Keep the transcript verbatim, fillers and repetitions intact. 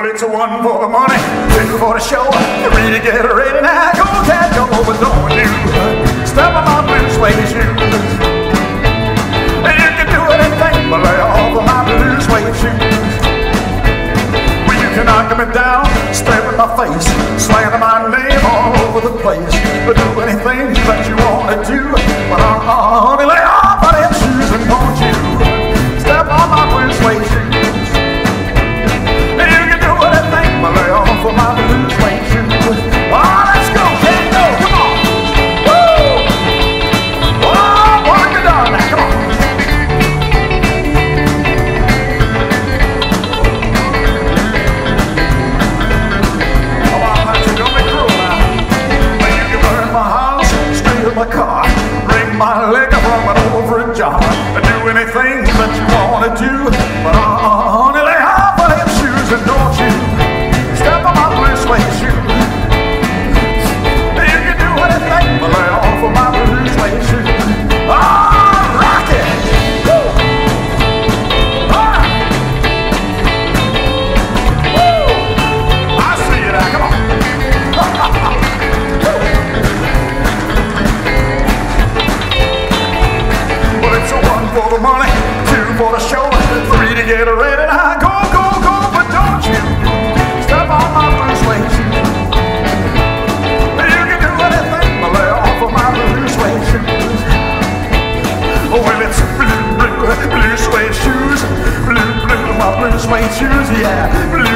Well, it's one for the money, two for the show, three to get ready now. Go, Dad, go over on you. Step on my blue suede shoes. And you can do anything but lay off of my blue suede shoes. Well, you can knock me down, stare at my face, slander my name all over the place. But do anything that you want to do. But uh, uh, honey, lay off of them shoes and won't you? Step on my blue suede shoes. For my blue suede shoes. Oh, let's go, can't go, come on. Woo! Oh, walk it down now, come on. Come on, let's go, be cruel now. You can burn my house, steal my car, drink my liquor from an over jar, and do anything that you want to do. But uh, honey, lay off of them shoes and don't you. You can do anything but lay off of my blue suede shoes. Ah, rock it! Woo! Ah! Woo! I see you now, come on! Well, it's a one for the money, two for the show, three to get ready now. Go, go, go, but don't you step on my blue suede shoes. Blue suede shoes, blue, blue, my blue suede shoes, yeah. Blue